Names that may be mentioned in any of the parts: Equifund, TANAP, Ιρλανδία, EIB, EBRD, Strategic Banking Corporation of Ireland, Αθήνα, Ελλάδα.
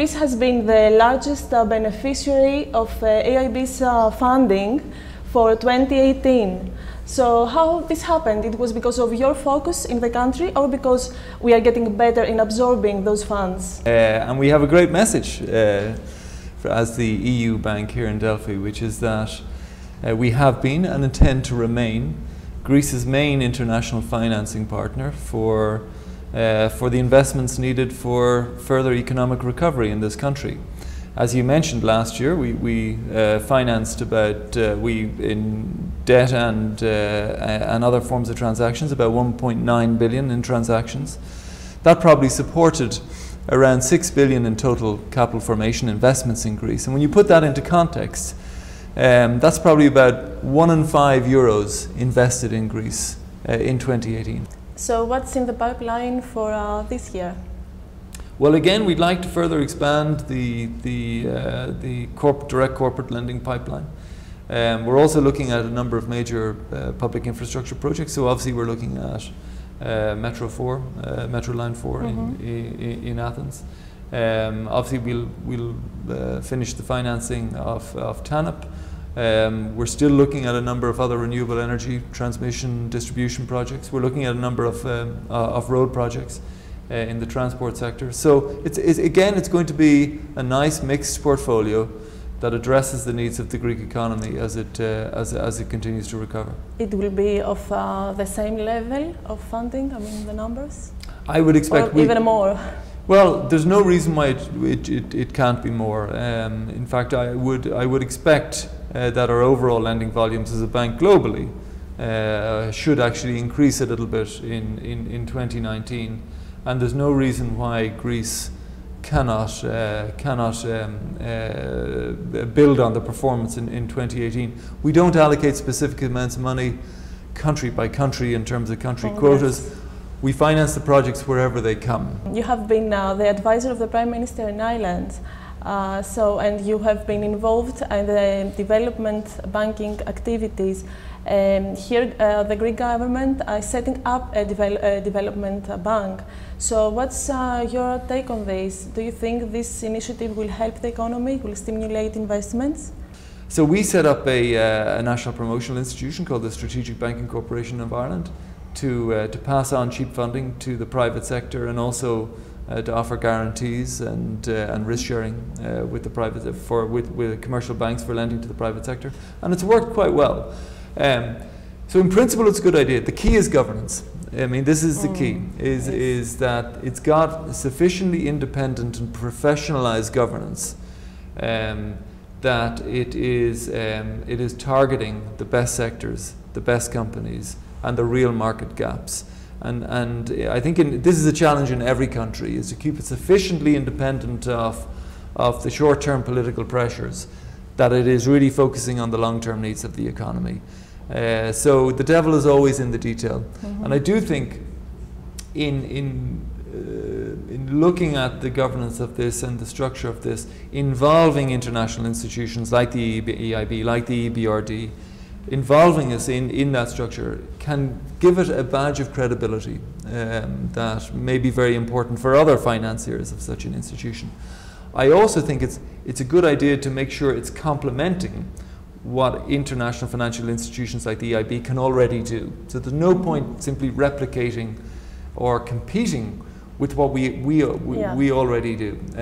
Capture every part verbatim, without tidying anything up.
Greece has been the largest uh, beneficiary of uh, E I B's uh, funding for twenty eighteen. So how this happened? It was because of your focus in the country, or because we are getting better in absorbing those funds? Uh, and we have a great message uh, for, as the E U bank here in Delphi, which is that uh, we have been and intend to remain Greece's main international financing partner for, uh, for the investments needed for further economic recovery in this country. As you mentioned, last year we, we uh, financed about, uh, we in debt and, uh, and other forms of transactions, about one point nine billion in transactions. That probably supported around six billion in total capital formation investments in Greece. And when you put that into context, um, that's probably about one in five euros invested in Greece uh, in twenty eighteen. So what's in the pipeline for uh, this year? Well, again, we'd like to further expand the, the, uh, the corp direct corporate lending pipeline. Um, we're also looking at a number of major uh, public infrastructure projects. So obviously we're looking at uh, Metro four, uh, Metro Line four mm-hmm. in, in, in Athens. Um, obviously we'll, we'll uh, finish the financing of, of TANAP. Um, we're still looking at a number of other renewable energy transmission distribution projects. We're looking at a number of, um, uh, of road projects. Uh, in the transport sector. So it's, it's, again, it's going to be a nice mixed portfolio that addresses the needs of the Greek economy as it, uh, as, as it continues to recover. It will be of uh, the same level of funding, I mean the numbers? I would expect... Or we, even more? Well, there's no reason why it, it, it, it can't be more. Um, in fact, I would, I would expect uh, that our overall lending volumes as a bank globally uh, should actually increase a little bit in, in, in twenty nineteen. And there's no reason why Greece cannot, uh, cannot um, uh, build on the performance in, in twenty eighteen. We don't allocate specific amounts of money country by country in terms of country oh, quotas. Yes. We finance the projects wherever they come. You have been uh, the advisor of the Prime Minister in Ireland. Uh, so, and you have been involved in the development banking activities. Um, here, uh, the Greek government is setting up a, devel a development bank. So, what's uh, your take on this? Do you think this initiative will help the economy, will stimulate investments? So, we set up a, uh, a national promotional institution called the Strategic Banking Corporation of Ireland to, uh, to pass on cheap funding to the private sector, and also Uh, to offer guarantees and uh, and risk sharing uh, with the private uh, for with with commercial banks for lending to the private sector, and it's worked quite well. Um, so in principle, it's a good idea. The key is governance. I mean, this is the key: is is that it's got sufficiently independent and professionalized governance um, that it is um, it is targeting the best sectors, the best companies, and the real market gaps. And, and I think in, this is a challenge in every country, is to keep it sufficiently independent of, of the short-term political pressures that it is really focusing on the long-term needs of the economy. Uh, so the devil is always in the detail. Mm-hmm. And I do think in, in, uh, in looking at the governance of this and the structure of this, involving international institutions like the E I B, like the E B R D, involving us in, in that structure can give it a badge of credibility um, that may be very important for other financiers of such an institution. I also think it's, it's a good idea to make sure it's complementing what international financial institutions like the E I B can already do. So there's no point simply replicating or competing with what we, we, we, yeah. we already do. Uh,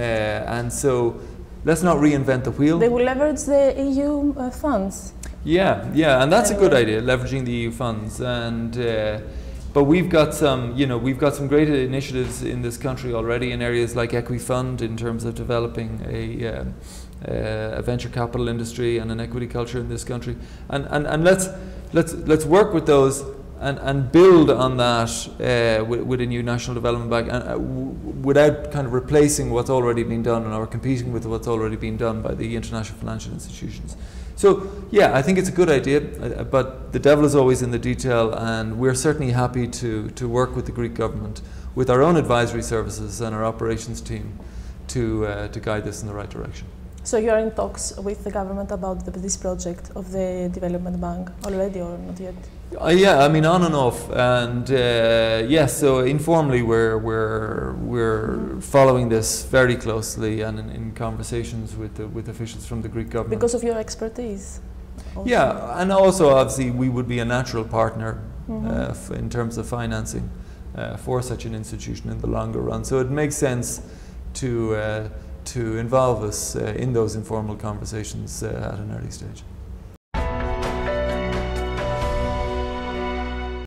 and so let's not reinvent the wheel. They will leverage the E U uh, funds. Yeah, yeah, and that's a good idea, leveraging the E U funds. And uh, but we've got some, you know, we've got some great initiatives in this country already in areas like Equifund, in terms of developing a, uh, uh, a venture capital industry and an equity culture in this country. And and, and let's let's let's work with those and and build on that uh, with, with a new national development bank, and, uh, w without kind of replacing what's already been done or competing with what's already been done by the international financial institutions. So, yeah, I think it's a good idea, uh, but the devil is always in the detail, and we're certainly happy to, to work with the Greek government, with our own advisory services and our operations team to, uh, to guide this in the right direction. So you're in talks with the government about the, this project of the development bank already, or not yet? Uh, yeah, I mean, on and off, and uh, yes. Yeah, so informally, we're we're we're following this very closely, and in, in conversations with the, with officials from the Greek government. Because of your expertise. Also. Yeah, and also obviously we would be a natural partner mm-hmm. uh, f in terms of financing uh, for such an institution in the longer run. So it makes sense to uh, to involve us uh, in those informal conversations uh, at an early stage.